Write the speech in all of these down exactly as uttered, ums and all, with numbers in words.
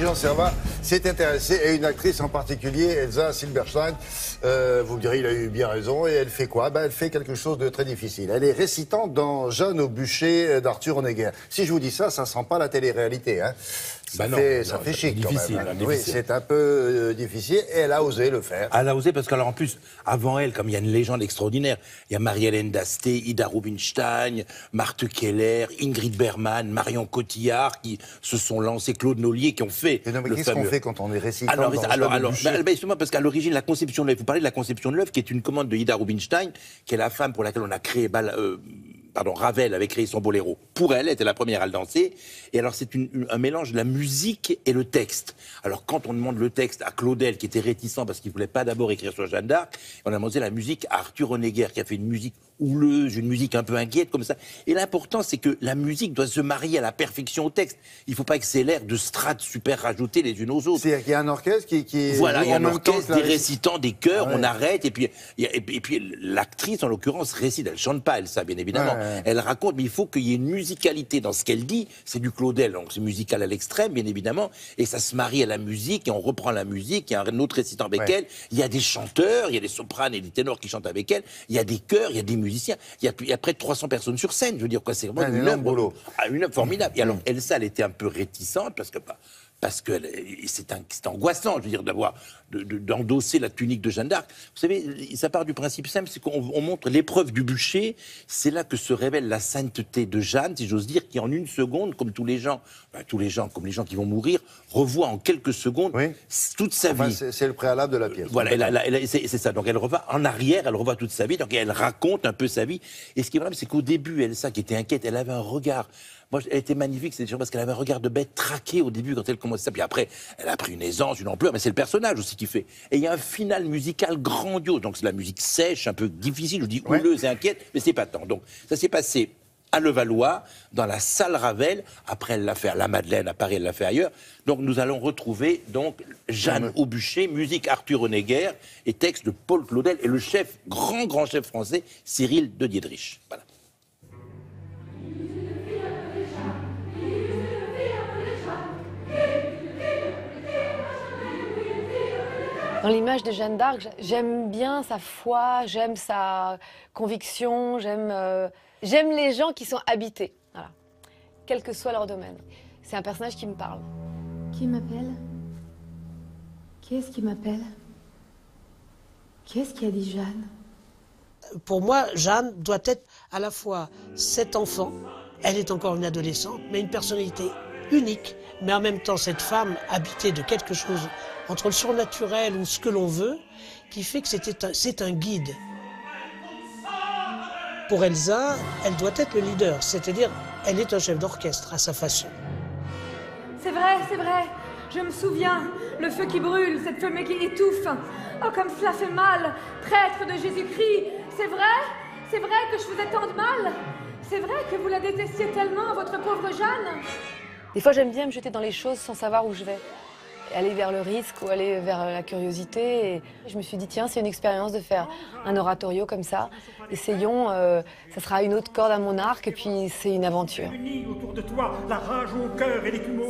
Jean Servat s'est intéressé à une actrice en particulier, Elsa Zylberstein. Euh, vous me direz, il a eu bien raison. Et elle fait quoi? Ben, elle fait quelque chose de très difficile. Elle est récitante dans Jeanne au bûcher d'Arthur Honegger. Si je vous dis ça, ça ne sent pas la télé-réalité. Hein. Ça, bah fait, non, ça non, fait chic quand même. Hein. Oui, c'est un peu euh, difficile. Et elle a osé le faire. Elle a osé parce qu'en plus, avant elle, comme il y a une légende extraordinaire, il y a Marie-Hélène Dasté, Ida Rubinstein, Marthe Keller, Ingrid Bergman, Marion Cotillard qui se sont lancés, Claude Nollier, qui ont fait. Mais, non, mais le qu'est-ce fameux... qu'on fait quand on est récitant? Alors, dans alors, alors bah, bah, justement, parce qu'à l'origine, la conception de l'œuvre, vous parlez de la conception de l'œuvre, qui est une commande de Ida Rubinstein, qui est la femme pour laquelle on a créé. Bah, euh, Pardon, Ravel avait créé son boléro. Pour elle, elle était la première à le danser. Et alors, c'est une, une, un mélange de la musique et le texte. Alors, quand on demande le texte à Claudel, qui était réticent parce qu'il ne voulait pas d'abord écrire sur Jeanne d'Arc, on a demandé la musique à Arthur Honegger, qui a fait une musique houleuse, une musique un peu inquiète, comme ça. Et l'important, c'est que la musique doit se marier à la perfection au texte. Il ne faut pas que c'est l'air de strates super rajoutées les unes aux autres. C'est-à-dire qu'il y a un orchestre qui... qui... Voilà, il y a un orchestre, des récitants, des chœurs, ouais. On arrête, et puis, et puis, et puis l'actrice, en l'occurrence, récite. Elle ne chante pas, elle, ça, bien évidemment. Ouais. Elle raconte, mais il faut qu'il y ait une musicalité dans ce qu'elle dit. C'est du Claudel, donc c'est musical à l'extrême, bien évidemment. Et ça se marie à la musique, et on reprend la musique. Il y a un autre récitant avec ouais. elle. Il y a des chanteurs, il y a des sopranes et des ténors qui chantent avec elle. Il y a des chœurs, il y a des musiciens. Il y a, il y a près de trois cents personnes sur scène. Je veux dire, quoi, c'est vraiment une œuvre formidable. Et alors, Elsa, elle était un peu réticente parce que. Bah, Parce que c'est angoissant, je veux dire, d'avoir, de, de, d'endosser la tunique de Jeanne d'Arc. Vous savez, ça part du principe simple, c'est qu'on on montre l'épreuve du bûcher. C'est là que se révèle la sainteté de Jeanne, si j'ose dire, qui en une seconde, comme tous les gens, ben, tous les gens, comme les gens qui vont mourir, revoit en quelques secondes oui. toute sa enfin, vie. C'est le préalable de la pièce. Voilà, elle, elle, elle, c'est ça. Donc elle revoit en arrière, elle revoit toute sa vie. Donc elle raconte un peu sa vie. Et ce qui est vrai, c'est qu'au début, Elsa, qui était inquiète, elle avait un regard. Moi, elle était magnifique, c'est sûr, parce qu'elle avait un regard de bête traquée au début quand elle commençait ça. Puis après, elle a pris une aisance, une ampleur, mais c'est le personnage aussi qui fait. Et il y a un final musical grandiose. Donc c'est la musique sèche, un peu difficile, je dis houleuse et inquiète, mais c'est pas tant. Donc ça s'est passé à Levallois, dans la salle Ravel. Après, elle l'a fait à la Madeleine, à Paris, elle l'a fait ailleurs. Donc nous allons retrouver donc Jeanne mmh. au bûcher, musique Arthur Honegger et texte de Paul Claudel et le chef, grand, grand chef français, Cyril de Diedrich. Voilà. Dans l'image de Jeanne d'Arc, j'aime bien sa foi, j'aime sa conviction, j'aime euh, j'aime les gens qui sont habités, voilà. Quel que soit leur domaine. C'est un personnage qui me parle. Qui m'appelle? Qui est-ce qui m'appelle? Qui est-ce qui a dit Jeanne? Pour moi, Jeanne doit être à la fois cet enfant, elle est encore une adolescente, mais une personnalité unique, mais en même temps cette femme habitée de quelque chose entre le surnaturel ou ce que l'on veut, qui fait que c'est un, un guide. Pour Elsa, elle doit être le leader, c'est-à-dire elle est un chef d'orchestre à sa façon. C'est vrai, c'est vrai, je me souviens, le feu qui brûle, cette fumée qui étouffe. Oh, comme cela fait mal, traître de Jésus-Christ, c'est vrai, c'est vrai que je faisais tant de mal, c'est vrai que vous la détestiez tellement, votre pauvre Jeanne. Des fois, j'aime bien me jeter dans les choses sans savoir où je vais. Aller vers le risque ou aller vers la curiosité. Et je me suis dit, tiens, c'est une expérience de faire un oratorio comme ça. Essayons, euh, ça sera une autre corde à mon arc, et puis c'est une aventure.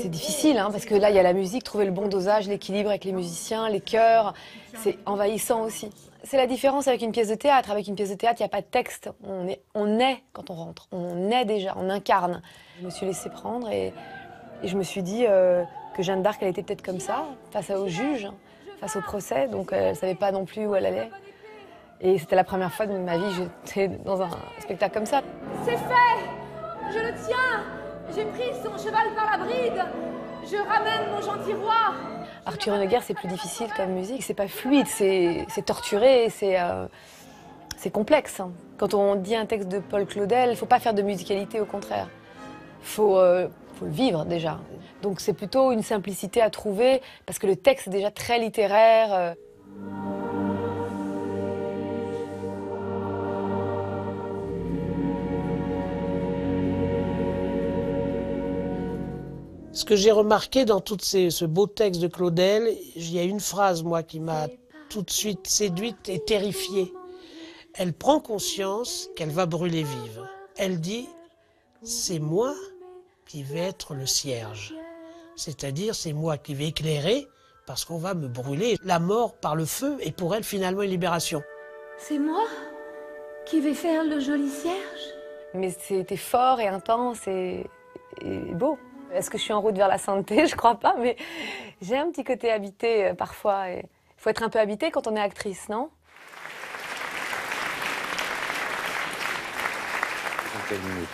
C'est difficile, hein, parce que là, il y a la musique, trouver le bon dosage, l'équilibre avec les musiciens, les chœurs, c'est envahissant aussi. C'est la différence avec une pièce de théâtre. Avec une pièce de théâtre, il n'y a pas de texte. On est, on est quand on rentre, on est déjà, on incarne. Je me suis laissée prendre et, et je me suis dit... Euh, que Jeanne d'Arc, elle était peut-être comme ça, face au juge, face au procès, donc elle ne savait pas non plus où elle allait. Et c'était la première fois de ma vie que j'étais dans un spectacle comme ça. C'est fait! Je le tiens! J'ai pris son cheval par la bride! Je ramène mon gentil roi! Arthur Honegger, c'est plus difficile comme musique, c'est pas fluide, c'est torturé, c'est euh, complexe. Quand on dit un texte de Paul Claudel, il ne faut pas faire de musicalité, au contraire. Faut, euh, faut le vivre déjà. Donc c'est plutôt une simplicité à trouver parce que le texte est déjà très littéraire. Ce que j'ai remarqué dans tout ce beau texte de Claudel, il y a une phrase moi qui m'a tout de suite séduite et terrifiée. Elle prend conscience qu'elle va brûler vive. Elle dit « c'est moi ». Qui va être le cierge. c'est-à-dire c'est moi qui vais éclairer parce qu'on va me brûler. La mort par le feu est pour elle finalement une libération. C'est moi qui vais faire le joli cierge. Mais c'était fort et intense et, et beau. Est-ce que je suis en route vers la sainteté? Je crois pas, mais j'ai un petit côté habité parfois. Il faut être un peu habité quand on est actrice, non? Minutes,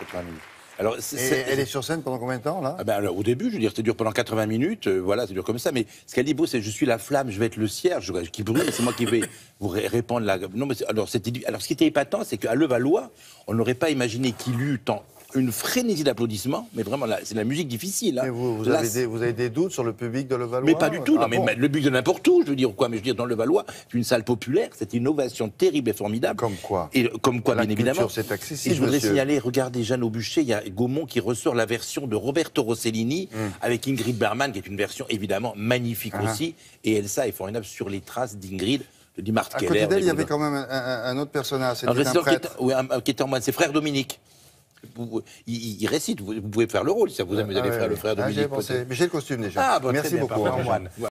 quatre-vingts minutes. Alors, c'est, et c'est, elle est sur scène pendant combien de temps, là? Ah ben alors, au début, je veux dire, ça dure pendant quatre-vingts minutes, euh, voilà, ça dure comme ça. Mais ce qu'elle dit beau, c'est je suis la flamme, je vais être le cierge qui brûle, c'est moi qui vais vous ré répandre la... Non, mais alors, alors, ce qui était épatant, c'est qu'à Levallois, on n'aurait pas imaginé qu'il eut tant... Une frénésie d'applaudissements, mais vraiment, c'est de la musique difficile. Hein. Mais vous, vous, là, avez des, vous avez des doutes sur le public de Levallois? Mais pas du tout, ah non, bon. mais le public de n'importe où, je veux dire quoi, mais je veux dire, dans Levallois, c'est une salle populaire, cette innovation terrible et formidable. Comme quoi? Et comme quoi, la bien évidemment. C'est accessible. Et je voudrais monsieur. signaler, regardez Jeanne au bûcher, il y a Gaumont qui ressort la version de Roberto Rossellini, hum. avec Ingrid Bergman, qui est une version évidemment magnifique ah. aussi, et Elsa est formidable sur les traces d'Ingrid. Dit Marthe Keller. À côté d'elle, il y avait quand même un, un, un autre personnage, c'était un prêtre. Qui est, oui, un, qui est en moine, c'est frère Dominique. Vous, il, il récite, vous, vous pouvez faire le rôle, si ça vous aime, vous avez ah, frère, oui. le frère de ah, musique. J'ai pensé, mais j'ai le costume déjà. Ah, bon, merci beaucoup. Parfait, hein,